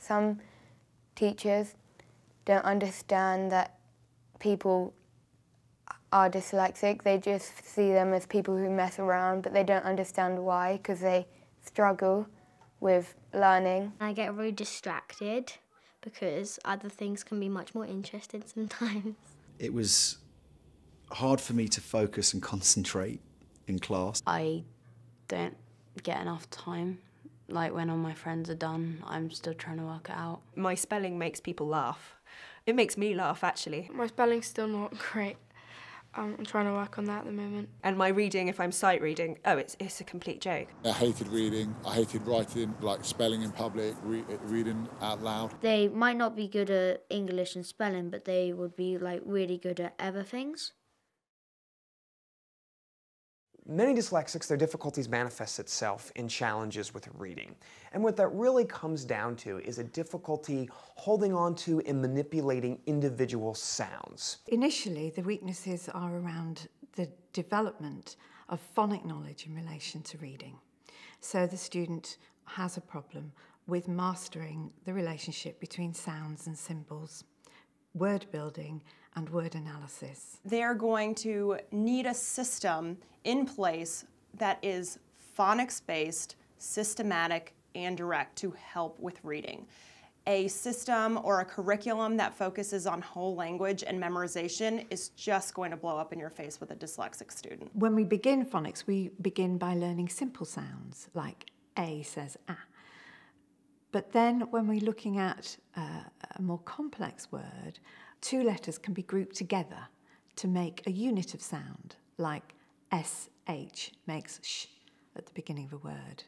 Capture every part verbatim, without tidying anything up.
some teachers don't understand that people are dyslexic. They just see them as people who mess around, but they don't understand why, because they struggle with learning. I get really distracted because other things can be much more interesting sometimes. It was hard for me to focus and concentrate in class. I don't get enough time. Like, when all my friends are done, I'm still trying to work it out. My spelling makes people laugh. It makes me laugh, actually. My spelling's still not great. Um, I'm trying to work on that at the moment. And my reading, if I'm sight reading, oh, it's, it's a complete joke. I hated reading, I hated writing, like spelling in public, re reading out loud. They might not be good at English and spelling, but they would be like really good at other things. Many dyslexics, their difficulties manifest itself in challenges with reading. And what that really comes down to is a difficulty holding on to and manipulating individual sounds. Initially, the weaknesses are around the development of phonic knowledge in relation to reading. So the student has a problem with mastering the relationship between sounds and symbols, word building, and word analysis. They're going to need a system in place that is phonics-based, systematic, and direct to help with reading. A system or a curriculum that focuses on whole language and memorization is just going to blow up in your face with a dyslexic student. When we begin phonics, we begin by learning simple sounds, like A says ah. But then when we're looking at uh, a more complex word, two letters can be grouped together to make a unit of sound, like S H makes sh at the beginning of a word.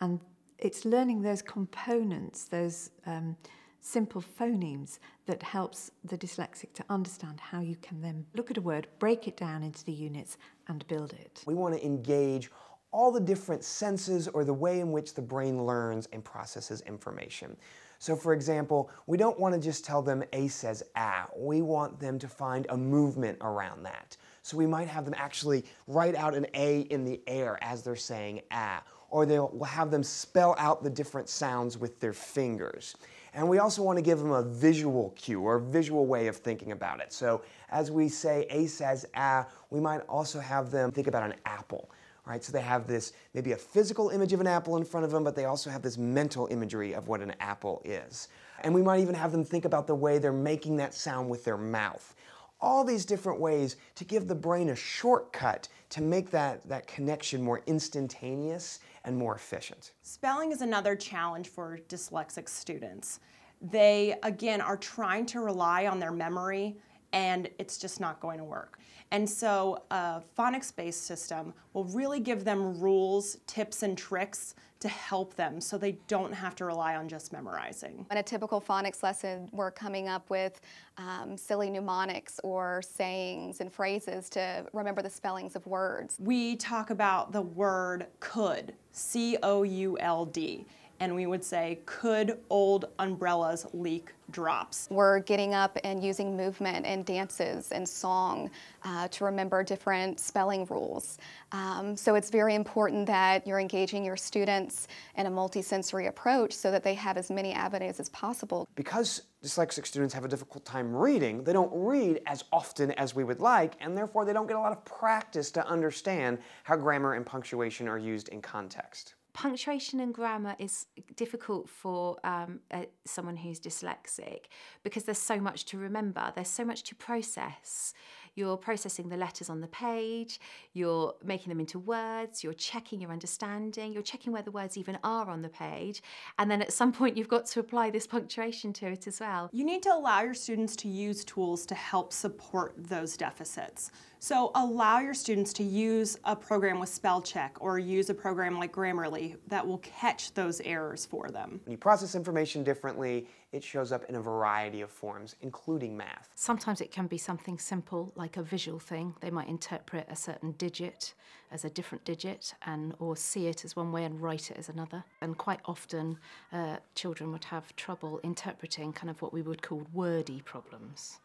And it's learning those components, those um, simple phonemes, that helps the dyslexic to understand how you can then look at a word, break it down into the units, and build it. We want to engage all the different senses, or the way in which the brain learns and processes information. So for example, we don't want to just tell them A says ah, we want them to find a movement around that. So we might have them actually write out an A in the air as they're saying ah, or they'll have them spell out the different sounds with their fingers. And we also want to give them a visual cue, or a visual way of thinking about it. So as we say A says ah, we might also have them think about an apple. Right, so they have this, maybe a physical image of an apple in front of them, but they also have this mental imagery of what an apple is. And we might even have them think about the way they're making that sound with their mouth. All these different ways to give the brain a shortcut to make that, that connection more instantaneous and more efficient. Spelling is another challenge for dyslexic students. They, again, are trying to rely on their memory, and it's just not going to work. And so a phonics-based system will really give them rules, tips, and tricks to help them so they don't have to rely on just memorizing. In a typical phonics lesson, we're coming up with um, silly mnemonics or sayings and phrases to remember the spellings of words. We talk about the word could, C O U L D. And we would say, could old umbrellas leak drops? We're getting up and using movement and dances and song uh, to remember different spelling rules. Um, so it's very important that you're engaging your students in a multisensory approach so that they have as many avenues as possible. Because dyslexic students have a difficult time reading, they don't read as often as we would like, and therefore they don't get a lot of practice to understand how grammar and punctuation are used in context. Punctuation and grammar is difficult for um, uh, someone who's dyslexic because there's so much to remember, there's so much to process. You're processing the letters on the page, you're making them into words, you're checking your understanding, you're checking where the words even are on the page, and then at some point you've got to apply this punctuation to it as well. You need to allow your students to use tools to help support those deficits. So allow your students to use a program with spell check or use a program like Grammarly that will catch those errors for them. When you process information differently, it shows up in a variety of forms, including math. Sometimes it can be something simple, like a visual thing. They might interpret a certain digit as a different digit, and or see it as one way and write it as another. And quite often, uh, children would have trouble interpreting kind of what we would call wordy problems.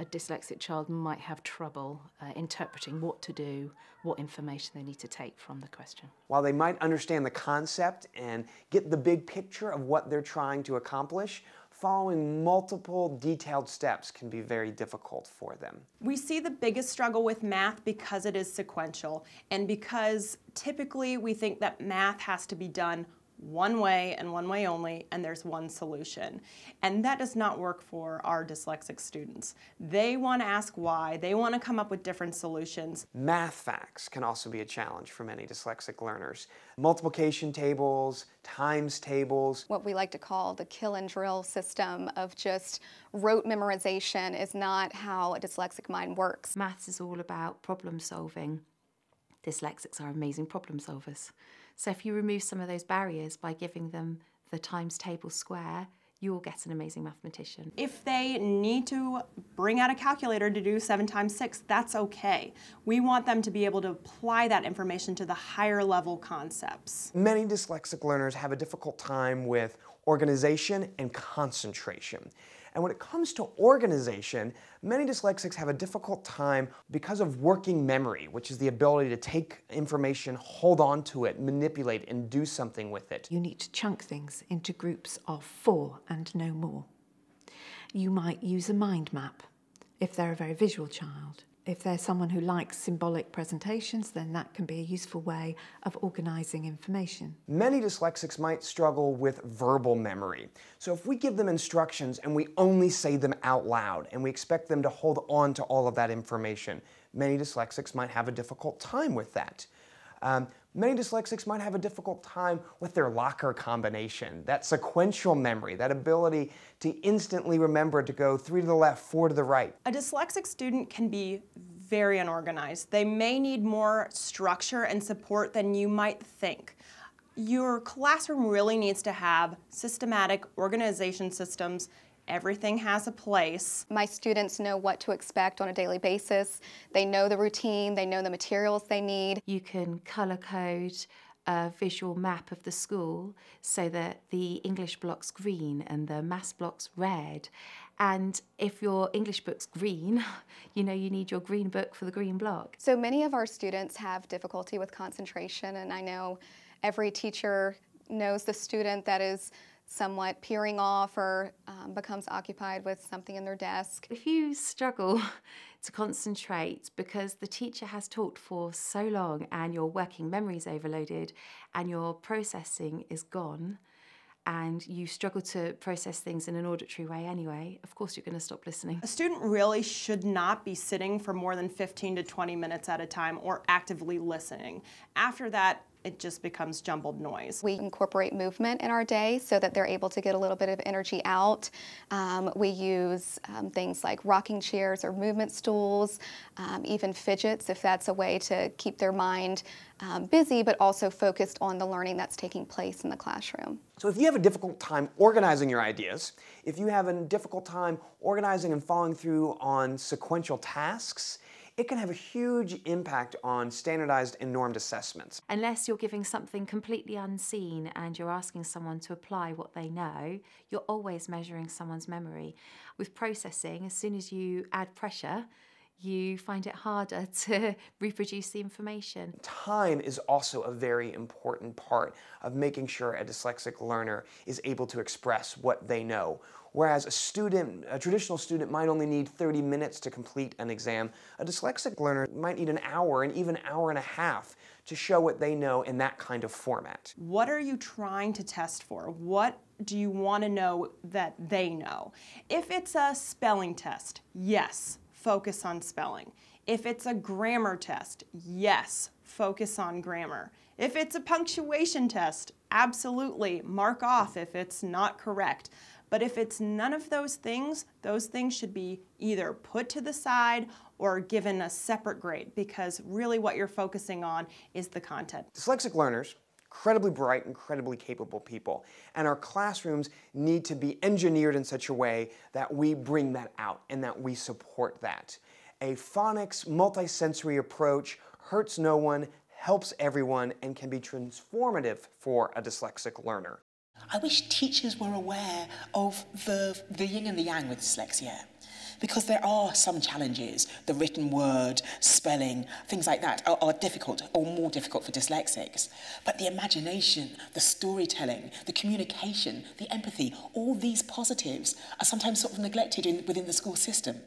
a dyslexic child might have trouble uh, interpreting what to do, what information they need to take from the question. While they might understand the concept and get the big picture of what they're trying to accomplish, following multiple detailed steps can be very difficult for them. We see the biggest struggle with math because it is sequential, and because typically we think that math has to be done one way and one way only, and there's one solution. And that does not work for our dyslexic students. They want to ask why, they want to come up with different solutions. Math facts can also be a challenge for many dyslexic learners. Multiplication tables, times tables. What we like to call the kill and drill system of just rote memorization is not how a dyslexic mind works. Maths is all about problem solving. Dyslexics are amazing problem solvers. So if you remove some of those barriers by giving them the times table square, you'll get an amazing mathematician. If they need to bring out a calculator to do seven times six, that's okay. We want them to be able to apply that information to the higher level concepts. Many dyslexic learners have a difficult time with organization and concentration. And when it comes to organization, many dyslexics have a difficult time because of working memory, which is the ability to take information, hold on to it, manipulate, and do something with it. You need to chunk things into groups of four and no more. You might use a mind map if they're a very visual child. If they're someone who likes symbolic presentations, then that can be a useful way of organizing information. Many dyslexics might struggle with verbal memory. So if we give them instructions and we only say them out loud and we expect them to hold on to all of that information, many dyslexics might have a difficult time with that. Um, Many dyslexics might have a difficult time with their locker combination, that sequential memory, that ability to instantly remember to go three to the left, four to the right. A dyslexic student can be very unorganized. They may need more structure and support than you might think. Your classroom really needs to have systematic organization systems. Everything has a place. My students know what to expect on a daily basis. They know the routine, they know the materials they need. You can color code a visual map of the school so that the English block's green and the maths block's red. And if your English book's green, you know you need your green book for the green block. So many of our students have difficulty with concentration, and I know every teacher knows the student that is somewhat peering off or um, becomes occupied with something in their desk. If you struggle to concentrate because the teacher has talked for so long and your working memory is overloaded and your processing is gone and you struggle to process things in an auditory way anyway, of course you're going to stop listening. A student really should not be sitting for more than fifteen to twenty minutes at a time or actively listening. After that, it just becomes jumbled noise. We incorporate movement in our day so that they're able to get a little bit of energy out. Um, we use um, things like rocking chairs or movement stools, um, even fidgets, if that's a way to keep their mind um, busy, but also focused on the learning that's taking place in the classroom. So if you have a difficult time organizing your ideas, if you have a difficult time organizing and following through on sequential tasks, it can have a huge impact on standardized and normed assessments. Unless you're giving something completely unseen and you're asking someone to apply what they know, you're always measuring someone's memory. With processing, as soon as you add pressure, you find it harder to reproduce the information. Time is also a very important part of making sure a dyslexic learner is able to express what they know. Whereas a student, a traditional student might only need thirty minutes to complete an exam, a dyslexic learner might need an hour and even an hour and a half to show what they know in that kind of format. What are you trying to test for? What do you want to know that they know? If it's a spelling test, yes, focus on spelling. If it's a grammar test, yes, focus on grammar. If it's a punctuation test, absolutely, mark off if it's not correct. But if it's none of those things, those things should be either put to the side or given a separate grade, because really what you're focusing on is the content. Dyslexic learners, incredibly bright, incredibly capable people, and our classrooms need to be engineered in such a way that we bring that out and that we support that. A phonics multisensory approach hurts no one, helps everyone, and can be transformative for a dyslexic learner. I wish teachers were aware of the, the yin and the yang with dyslexia, because there are some challenges. The written word, spelling, things like that are, are difficult or more difficult for dyslexics. But the imagination, the storytelling, the communication, the empathy, all these positives are sometimes sort of neglected in, within the school system.